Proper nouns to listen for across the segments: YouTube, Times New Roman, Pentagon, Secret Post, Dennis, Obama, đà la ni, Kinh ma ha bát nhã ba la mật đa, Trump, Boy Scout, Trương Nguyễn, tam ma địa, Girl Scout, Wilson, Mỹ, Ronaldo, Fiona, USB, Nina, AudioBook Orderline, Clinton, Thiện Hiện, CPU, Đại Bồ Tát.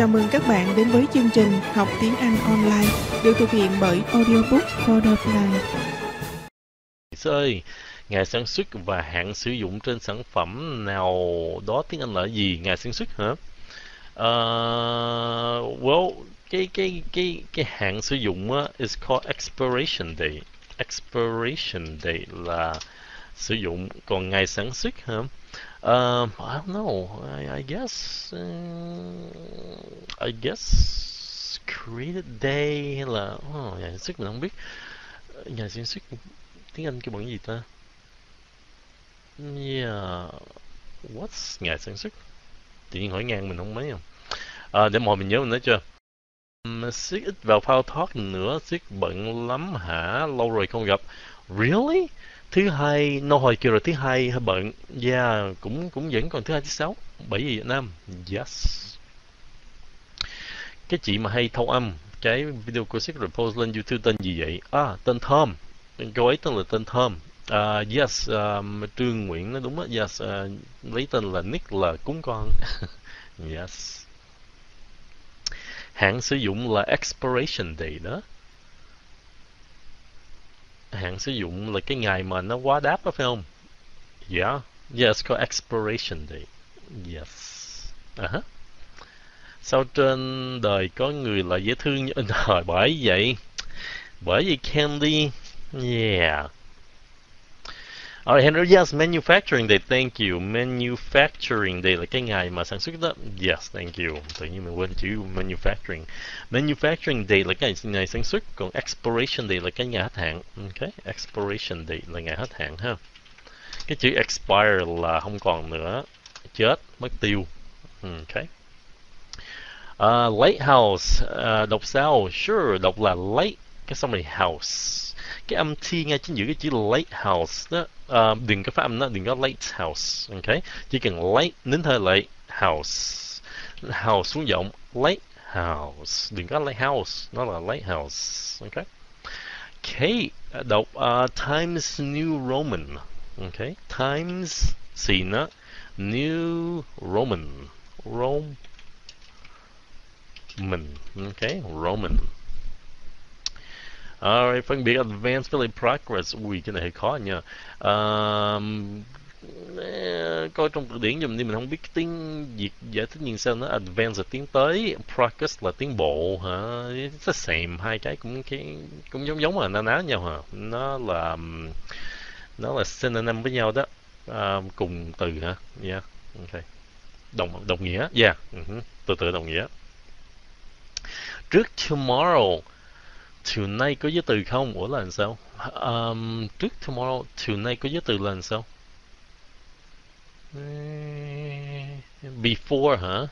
Chào mừng các bạn đến với chương trình Học Tiếng Anh Online được thực hiện bởi AudioBook Orderline. Ngày sản xuất và hạn sử dụng trên sản phẩm nào đó tiếng Anh là gì? Ngày sản xuất hả? Well, cái hạn sử dụng is called expiration date. Expiration date là sử dụng, còn ngày sản xuất hả? I don't know. I guess created day hay là nhà sản xuất mình không biết. Nhà sản xuất tiếng Anh kêu bằng gì ta? Yeah, what's ngày sản xuất? Tự nhiên hỏi ngang mình không mấy không. Để mọi mình nhớ mình nói chưa. Siết ít vào phao thoát nữa, siết bận lắm hả? Lâu rồi không gặp. Really? Thứ hai no, hồi kia rồi thứ hai hơi bận. Yeah, cũng vẫn còn thứ 2 thứ 6 bởi vì Việt Nam. Yes, cái chị mà hay thâu âm cái video của Secret Post lên YouTube tên gì vậy? Tên Thơm, cô ấy tên là tên Thơm. Yes, Trương Nguyễn nó đúng á. Yes, lấy tên là nick là cúng con. Yes, hạn sử dụng là expiration date đó. Hạn sử dụng là cái ngày mà nó quá đáp đó phải không? Yeah, yes, có expiration date. Yes. Sao trên đời có người là dễ thương như thời bởi vậy? Bởi vì candy. Yeah. Alright, Henry, yes, manufacturing date, thank you. Manufacturing date là cái ngày mà sản xuất đó. Yes, thank you. Tự nhiên mình quên chữ manufacturing. Manufacturing date là cái ngày sản xuất, còn expiration date là cái ngày hết hạn. Okay, expiration date là ngày hết hạn ha. Cái chữ expire là không còn nữa, chết, mất tiêu. Okay. Lighthouse, đọc sao? Sure, đọc là light, cái xong này house. Cái âm T ngay chính giữa cái chữ lighthouse đó, đừng có phát âm đó, đừng có lighthouse, ok? Chỉ cần light, nín hơi lại, house, house xuống giọng, lighthouse, đừng có lighthouse, nó là lighthouse, ok? Okay, đọc Times New Roman, ok? Times xin đó, New Roman, Roman, ok? Roman. Alright, phân biệt advanced với lại progress. Ui, cái này hơi khó nha. Coi trong từ điển dùm đi, mình không biết tiếng Việt giải thích như sao. Nó advanced là tiến tới, progress là tiến bộ hả? It's the same, hai cái cũng giống là na ná nhau hả? Nó là synonym với nhau đó. Cùng từ hả? Yeah, ok. Đồng nghĩa. Yeah, từ đồng nghĩa. Trước tomorrow, tonight có giới từ không? Ủa là làm sao? Trước tomorrow, tonight có giới từ là làm sao? Before hả?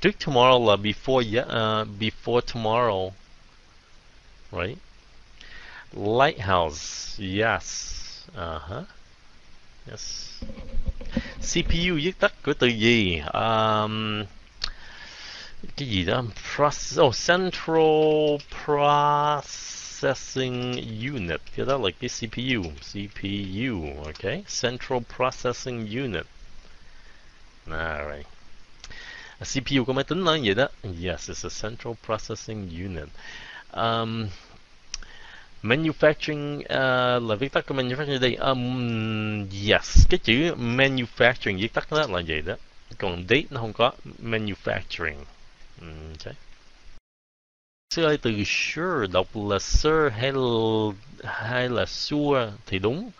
Trước tomorrow là before, yeah, before tomorrow. Right? Lighthouse, yes. Yes. CPU viết tắt của từ gì? Cái gì đó? Central Processing Unit. Cái đó là cái CPU. CPU, ok. Central Processing Unit. Alright. CPU của máy tính nói vậy đó. Yes, it's a Central Processing Unit. Manufacturing là viết tắt của manufacturing đây. Yes, cái chữ manufacturing viết tắt đó là vậy đó. Còn date nó không có. Manufacturing. Okay. Xưa ơi, từ sure đọc là sure hay là sure thì đúng,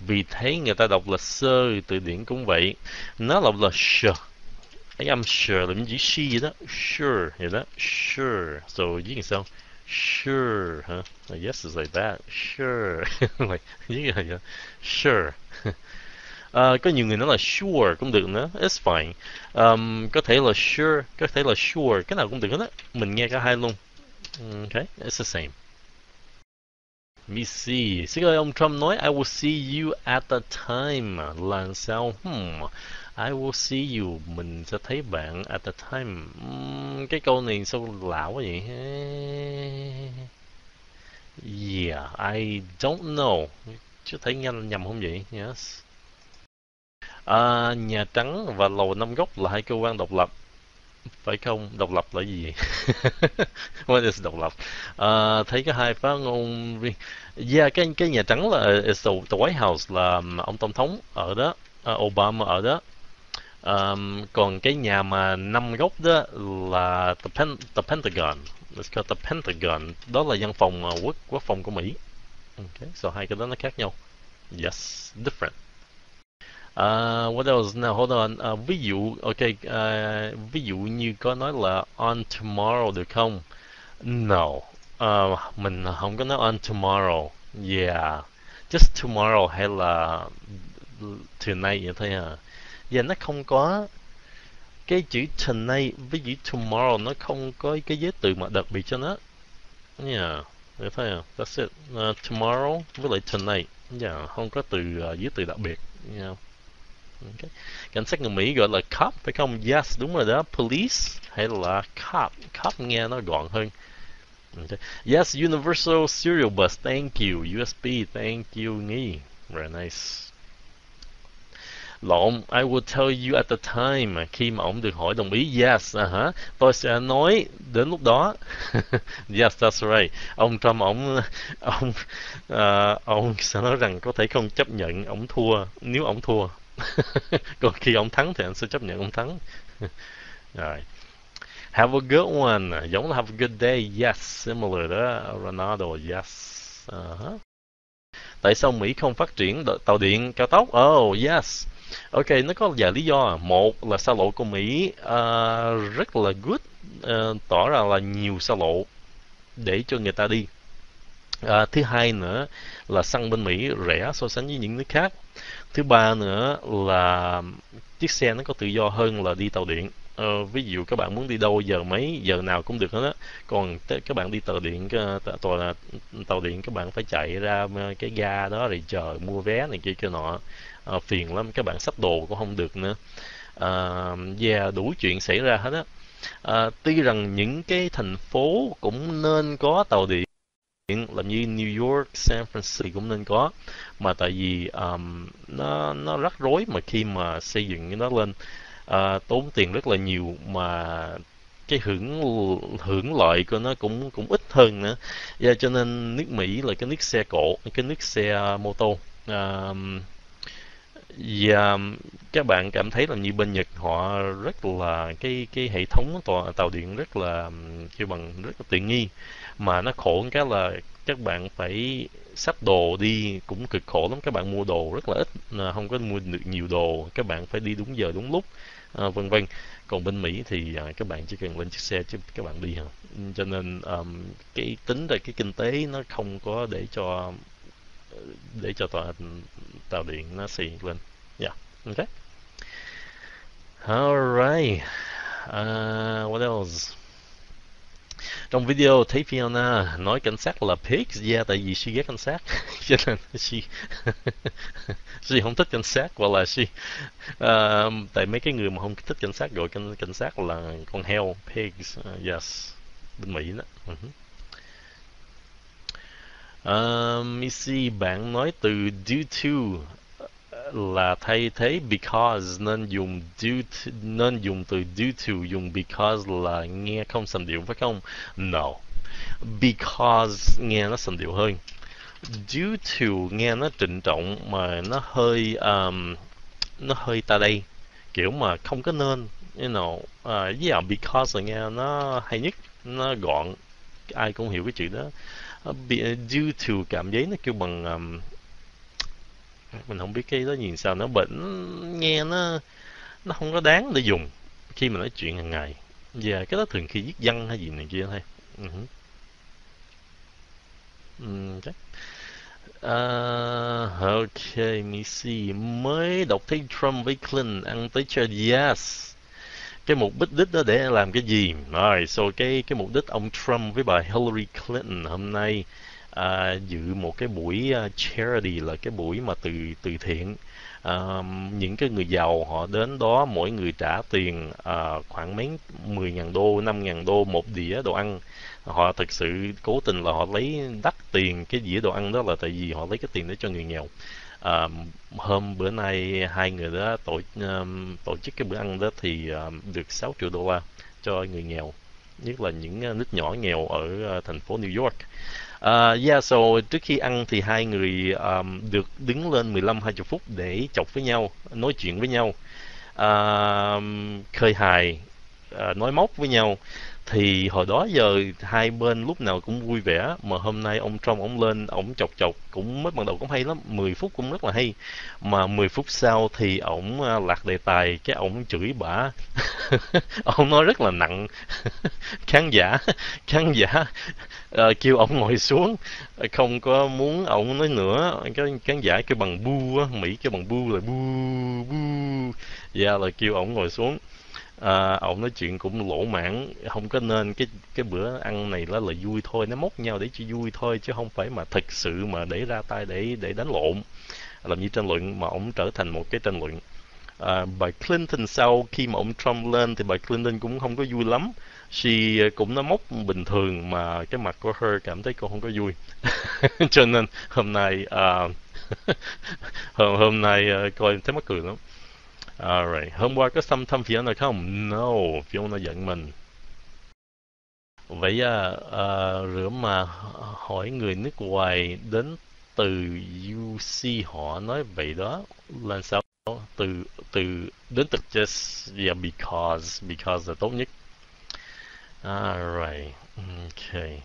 vì thấy người ta đọc là sure, từ điển cũng vậy, nó đọc là sure, cái âm sure là chữ she vậy đó, sure vậy đó, sure, rồi viết như sao? Sure, huh? Yes, it's like that, sure, viết như vậy, sure. Có nhiều người nói là sure cũng được nữa, it's fine. Có thể là sure, có thể là sure, cái nào cũng được hết. Mình nghe cả hai luôn. Okay, it's the same. Me see. Xin ơi, ông Trump nói I will see you at the time là sao? I will see you, mình sẽ thấy bạn at the time. Cái câu này sao lạ quá vậy? Yeah, I don't know. Chứ thấy nghe nhầm không vậy? Yes. Nhà Trắng và Lầu Năm Góc là hai cơ quan độc lập. phải không? Độc lập là gì? What is độc lập? Thấy có hai phát ngôn riêng. Yeah, cái Nhà Trắng là it's the White House, là ông tổng thống ở đó, Obama ở đó. Còn cái nhà mà 5 góc đó là the Pentagon. Let's call the Pentagon. Đó là văn phòng quốc phòng của Mỹ. Okay, so hai cái đó nó khác nhau. Yes, different. What else? Now hold on. Ví dụ, okay. Ví dụ như có nói là on tomorrow được không? No, mình không có nói on tomorrow. Yeah, just tomorrow hay là tonight vậy thôi à? Yeah, nó không có cái chữ tonight với chữ tomorrow, nó không có cái giới từ mà đặc biệt cho nó. Yeah, vậy thôi à? That's it. Tomorrow với lại tonight. Yeah, không có giới từ đặc biệt. Yeah. Okay. Cảnh sát người Mỹ gọi là cop phải không? Yes, đúng rồi đó. Police hay là cop. Cop nghe nó gọn hơn. Okay. Yes, Universal Serial Bus. Thank you. USB. Thank you. Nghi. Very nice. Lộn. I will tell you at the time. Khi mà ông được hỏi đồng ý. Yes. Uh-huh. Tôi sẽ nói đến lúc đó. Yes, that's right. Ông Trump, ông sẽ nói rằng có thể không chấp nhận ông thua nếu ông thua. Còn khi ông thắng thì anh sẽ chấp nhận ông thắng. Rồi. Have a good one. Giống là have a good day. Yes, similar đó. Ronaldo. Yes. Uh-huh. Tại sao Mỹ không phát triển tàu điện cao tốc? Oh, yes. Ok, nó có vài lý do. Một là xa lộ của Mỹ rất là good, tỏ ra là nhiều xa lộ để cho người ta đi. Thứ hai nữa là xăng bên Mỹ rẻ so sánh với những nước khác. Thứ ba nữa là chiếc xe nó có tự do hơn là đi tàu điện. Ví dụ các bạn muốn đi đâu giờ mấy, giờ nào cũng được hết đó. Còn các bạn đi tàu điện các bạn phải chạy ra cái ga đó rồi chờ mua vé này kia kia nọ, phiền lắm, các bạn xách đồ cũng không được nữa. Yeah, đủ chuyện xảy ra hết á. Tuy rằng những cái thành phố cũng nên có tàu điện, làm như New York, San Francisco cũng nên có, mà tại vì nó rắc rối mà khi mà xây dựng nó lên, tốn tiền rất là nhiều mà cái hưởng lợi của nó cũng ít hơn nữa. Yeah, cho nên nước Mỹ là cái nước xe cộ, cái nước xe mô tô. Và các bạn cảm thấy là như bên Nhật họ rất là cái hệ thống tàu điện rất là kêu bằng rất là tiện nghi, mà nó khổ cái là các bạn phải xách đồ đi cũng cực khổ lắm, các bạn mua đồ rất là ít, không có mua được nhiều đồ, các bạn phải đi đúng giờ đúng lúc, vân vân. Còn bên Mỹ thì các bạn chỉ cần lên chiếc xe chứ các bạn đi hả. Cho nên cái tính ra cái kinh tế nó không có để cho tàu điện nó xì lên. Yeah, okay. Alright. What else? Trong video thấy Fiona nói cảnh sát là pigs. Yeah, tại vì she ghét cảnh sát. Cho nên she không thích cảnh sát, hoặc là she tại mấy cái người mà không thích cảnh sát gọi cảnh sát là con heo, pigs. Yes, bên Mỹ đó. Me see, bạn nói từ due to là thay thế because, nên dùng due to, nên dùng từ due to, dùng because là nghe không sành điệu phải không? No, because nghe nó sành điệu hơn. Due to nghe nó trịnh trọng mà nó hơi ta đây, kiểu mà không có nên, you know. Yeah, because là nghe nó hay nhất, nó gọn, ai cũng hiểu cái chuyện đó. Due to cảm giác nó kêu bằng mình không biết cái đó nhìn sao nó bệnh, nghe nó không có đáng để dùng khi mà nói chuyện hàng ngày. Và cái đó thường khi viết văn hay gì này kia thôi. Okay. Ok, me see. Mới đọc thấy Trump với Clinton ăn tới chơi. Yes. Cái mục đích đó để làm cái gì? Rồi, so cái mục đích ông Trump với bà Hillary Clinton hôm nay dự một cái buổi charity, là cái buổi mà từ thiện. Những cái người giàu họ đến đó, mỗi người trả tiền khoảng mấy 10.000 đô, 5.000 đô một đĩa đồ ăn. Họ thực sự cố tình là họ lấy đắt tiền cái đĩa đồ ăn đó, là tại vì họ lấy cái tiền để cho người nghèo. Hôm bữa nay hai người đó tổ chức cái bữa ăn đó thì được 6 triệu đô la cho người nghèo, nhất là những nước nhỏ nghèo ở thành phố New York. So trước khi ăn thì hai người được đứng lên 15-20 phút để chọc với nhau, nói chuyện với nhau, khơi hài, nói móc với nhau. Thì hồi đó giờ hai bên lúc nào cũng vui vẻ, mà hôm nay ông Trump ông lên, ông chọc cũng mới ban đầu cũng hay lắm, 10 phút cũng rất là hay, mà 10 phút sau thì ông lạc đề tài, cái ông chửi bả. Ông nói rất là nặng. Khán giả kêu ông ngồi xuống, không có muốn ông nói nữa. Cái khán giả kêu bằng bu á, Mỹ kêu bằng bu là bu, là kêu ông ngồi xuống. Ông nói chuyện cũng lỗ mãng, không có nên. Cái bữa ăn này là vui thôi, nó móc nhau để chỉ vui thôi, chứ không phải mà thật sự mà để ra tay để đánh lộn, làm như tranh luận, mà ông trở thành một cái tranh luận. Bà Clinton sau khi mà ông Trump lên thì bà Clinton cũng không có vui lắm, cũng nó móc bình thường, mà cái mặt của her cảm thấy cô không có vui. Cho nên hôm nay coi thấy mắc cười lắm. Alright, hôm qua có xâm thăm Fiona không? No, Fiona giận mình. Vậy rửa mà hỏi người nước ngoài đến từ UC họ nói vậy đó là sao? Từ đến từ just, yeah, because là tốt nhất. Alright, okay.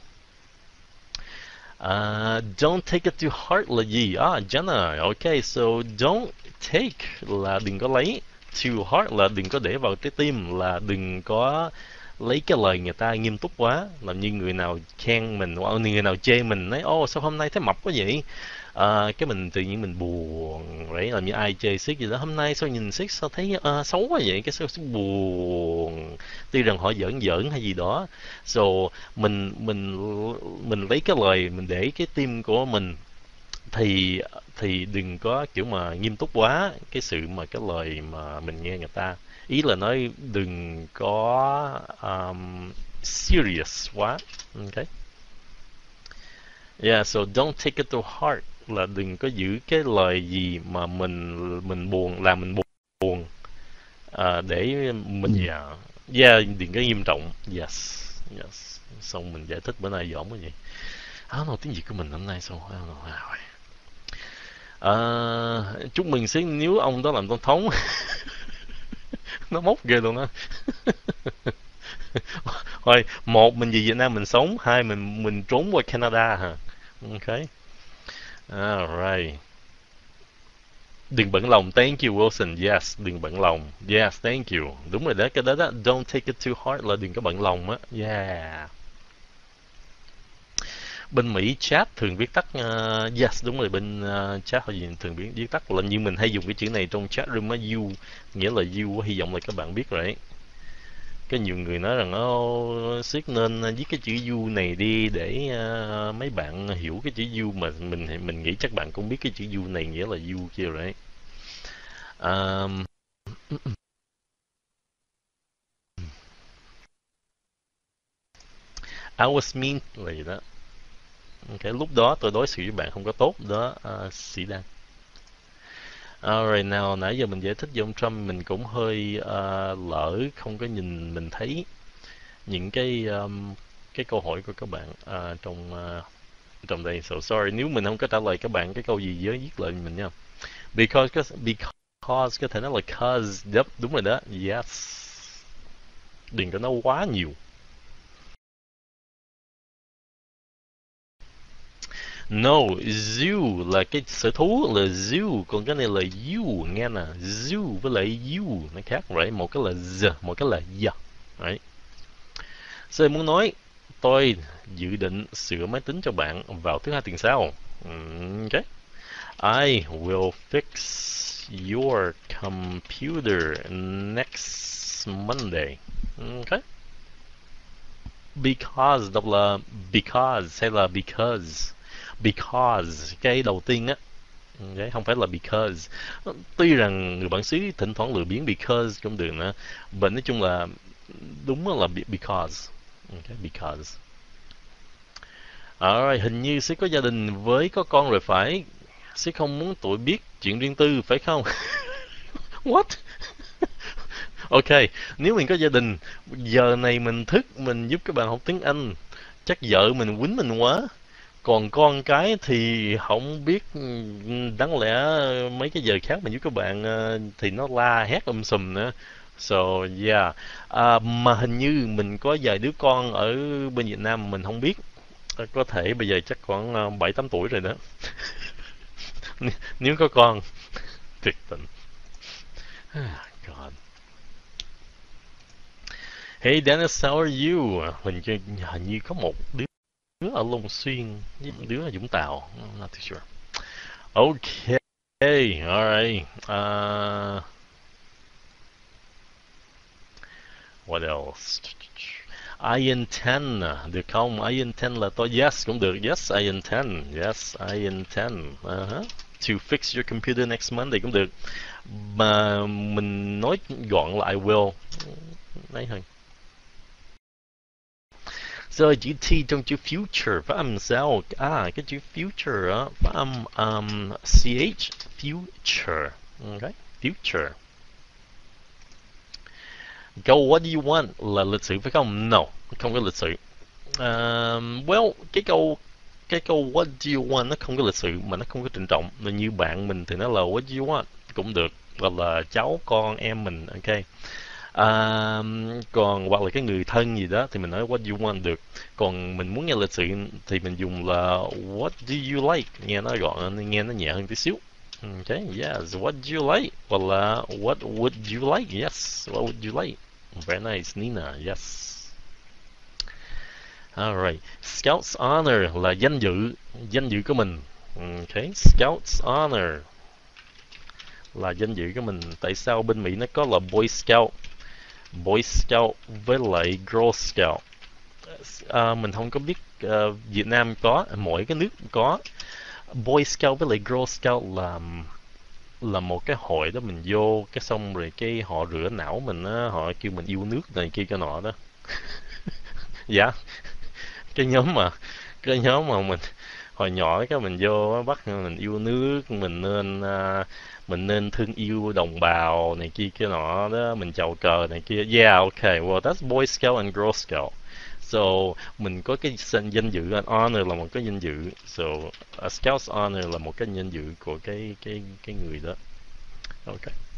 Don't take it to heart là gì? Jenna, okay, so don't take là đừng có lấy, to heart là đừng có để vào trái tim, là đừng có lấy cái lời người ta nghiêm túc quá, làm như người nào khen mình, người nào chê mình, nói ô sao hôm nay thấy mập quá vậy, cái mình tự nhiên mình buồn đấy, làm như ai chê Siết gì đó, hôm nay sao nhìn Siết sao thấy xấu quá vậy, cái sao buồn, tuy rằng họ giỡn giỡn hay gì đó. So mình lấy cái lời, mình để cái tim của mình, thì đừng có kiểu mà nghiêm túc quá cái sự mà cái lời mà mình nghe người ta, ý là nói đừng có serious quá, okay. Yeah, so don't take it to heart là đừng có giữ cái lời gì mà mình buồn, là mình buồn để mình đừng có nghiêm trọng. Yes. Xong mình giải thích bữa nay dỗm cái gì. Tiếng Việt của mình hôm nay xong. Chúc mừng Siết nếu ông đó làm tổng thống. Nó mốc ghê luôn á. Thôi, một mình về Việt Nam mình sống, hai mình trốn qua Canada hả? Okay. Alright. Đừng bận lòng, thank you Wilson. Yes, đừng bận lòng. Yes, thank you. Đúng rồi đó, cái đó đó, don't take it too hard là đừng có bận lòng á. Yeah. Bên Mỹ chat thường viết tắt, yes đúng rồi, bên chat họ gì thường viết tắt, là như mình hay dùng cái chữ này trong chat room á, you, nghĩa là you, hy vọng là các bạn biết rồi đấy. Có nhiều người nói rằng Siết nên viết cái chữ u này đi để mấy bạn hiểu cái chữ u, mà mình nghĩ chắc bạn cũng biết cái chữ u này nghĩa là u kia rồi đấy. I was mean là gì đó. Okay, lúc đó tôi đối xử với bạn không có tốt đó, Sĩ Đan. Alright, nào nãy giờ mình giải thích về ông Trump, mình cũng hơi lỡ, không có nhìn mình thấy những cái câu hỏi của các bạn trong đây. So sorry nếu mình không có trả lời các bạn cái câu gì dưới viết lại mình nha. Because có thể nói là cause, yep, đúng rồi đó. Yes. Đừng có nói quá nhiều. No, zoo là cái sở thú là zoo, còn cái này là you, nghe nè, zoo với lại you nó khác rồi, right? Một cái là z, một cái là ya, right? So muốn nói tôi dự định sửa máy tính cho bạn vào thứ Hai tuần sau. Okay. I will fix your computer next Monday. Okay. Because đọc là because hay là because. Because cái đầu tiên á, không phải là because. Tuy rằng người bản xứ thỉnh thoảng lừa biến because cũng được nữa, bệnh nói chung là đúng là because, okay, because. Alright, hình như Siết có gia đình với có con rồi phải. Siết không muốn tụi biết chuyện riêng tư phải không? What? Ok, nếu mình có gia đình, giờ này mình thức, mình giúp các bạn học tiếng Anh, chắc vợ mình quýnh mình quá. Còn con cái thì không biết, đáng lẽ mấy cái giờ khác mình giúp các bạn thì nó la hét sùm nữa. So yeah, mà hình như mình có vài đứa con ở bên Việt Nam mình không biết. Có thể bây giờ chắc khoảng 7-8 tuổi rồi đó. Nếu có con. Tuyệt tình. God. Hey Dennis, how are you? Mình hình như có một đứa ở Long Xuyên, một đứa ở Vũng Tàu. I'm not too sure. Okay, alright. What else? IN10 được không? IN10 là to. Yes cũng được. Yes IN10. Yes IN10. To fix your computer next Monday cũng được. Mà mình nói gọn là I will. Đấy thôi. Rồi chữ T trong chữ future phát âm sao? À cái chữ future á phát âm CH, future. Okay, future. Go what do you want là lịch sử phải không? No, không có lịch sử. Well, cái câu what do you want nó không có lịch sự mà nó không có trịnh trọng. Nên như bạn mình thì nó là what do you want cũng được, hoặc là cháu con em mình, ok. Còn hoặc là cái người thân gì đó thì mình nói what do you want được. Còn mình muốn nghe lịch sự thì mình dùng là what do you like, nghe nó gọn, nghe nó nhẹ hơn tí xíu. Okay, yes, what do you like? Well, what would you like? Yes, what would you like? Very nice, Nina, yes. Alright, Scout's Honor là danh dự của mình. Okay, Scout's Honor là danh dự của mình. Tại sao bên Mỹ nó có là Boy Scout với lại Girl Scout? Mình không có biết, Việt Nam có, mỗi cái nước có. Boy Scout với lại Girl Scout là một cái hội đó, mình vô cái xong rồi cái họ rửa não mình á, họ kêu mình yêu nước này kia cái nọ đó. Dạ. Cái nhóm mà mình hồi nhỏ cái mình vô bắt mình yêu nước, mình nên thương yêu đồng bào này kia cái nọ đó, mình chào cờ này kia. Yeah, okay. Well, that's Boy Scout and Girl Scout. So mình có cái danh dự, an honor là một cái danh dự. So a Scout's honor là một cái danh dự của cái người đó. Okay.